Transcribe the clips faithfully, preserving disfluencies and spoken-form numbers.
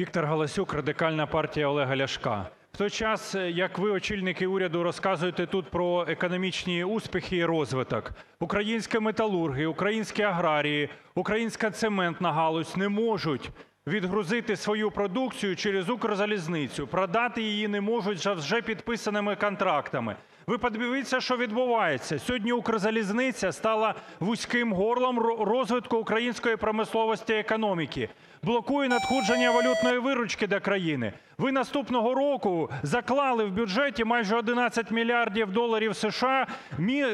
Віктор Голосюк, Радикальна партія Олега Ляшка. В той час, як ви, очільники уряду, розказуєте тут про економічні успіхи і розвиток, українські металурги, українські аграрії, українська цементна галузь не можуть відгрузити свою продукцію через Укрзалізницю, продати її не можуть за вже підписаними контрактами. Ви подивіться, що відбувається. Сьогодні Укрзалізниця стала вузьким горлом розвитку української промисловості і економіки. Блокує надходження валютної виручки до країни. Ви наступного року заклали в бюджеті майже одинадцять мільярдів доларів США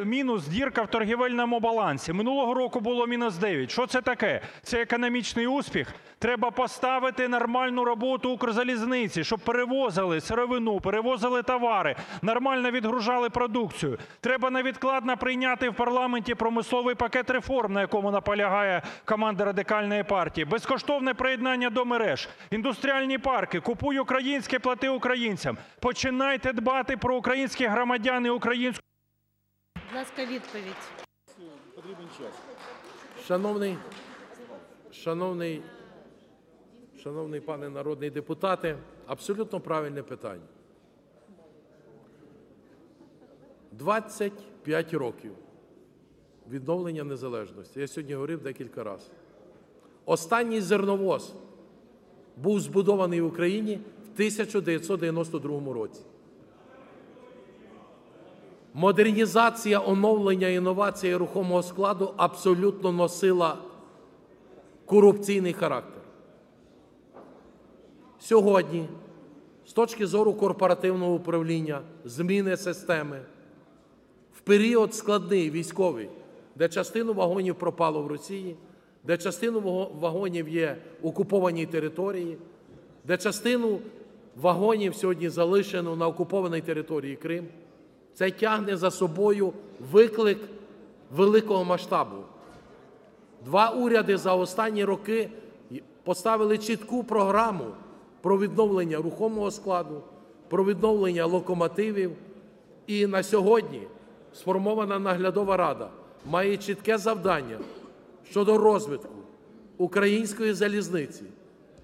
мінус дірка в торгівельному балансі. Минулого року було мінус дев'ять. Що це таке? Це економічний успіх? Треба поставити нормальну роботу Укрзалізниці, щоб перевозили сировину, перевозили товари, нормально відгружали продукцію. Треба невідкладно прийняти в парламенті промисловий пакет реформ, на якому наполягає команда Радикальної партії. Безкоштовне приєднання до мереж, індустріальні парки, купуй українські, Українське плати українцям. Починайте дбати про українських громадян і українську... Будь ласка, відповідь. Потрібен час. Шановний, шановний, шановний пане народний депутате, абсолютно правильне питання. двадцять п'ять років відновлення незалежності. Я сьогодні говорив декілька разів. Останній зерновоз був збудований в Україні в тисяча дев'ятсот дев'яносто другому році. Модернізація, оновлення, інновація рухомого складу абсолютно носила корупційний характер. Сьогодні, з точки зору корпоративного управління, зміни системи, в період складний військовий, де частину вагонів пропало в Росії, де частину вагонів є окупованій території, де частину вагонів сьогодні залишено на окупованій території Крим, це тягне за собою виклик великого масштабу. Два уряди за останні роки поставили чітку програму про відновлення рухомого складу, про відновлення локомотивів. І на сьогодні сформована наглядова рада має чітке завдання – щодо розвитку української залізниці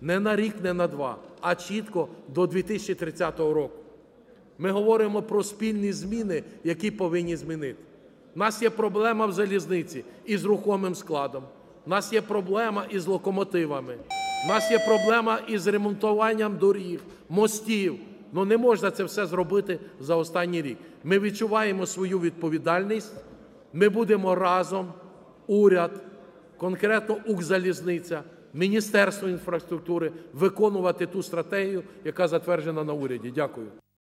не на рік, не на два, а чітко до дві тисячі тридцятого року. Ми говоримо про спільні зміни, які повинні змінити. У нас є проблема в залізниці із рухомим складом, у нас є проблема із локомотивами, у нас є проблема із ремонтуванням доріг, мостів. Ну не можна це все зробити за останній рік. Ми відчуваємо свою відповідальність, ми будемо разом, уряд, конкретно Укрзалізниця, Міністерство інфраструктури, виконувати ту стратегію, яка затверджена на уряді. Дякую.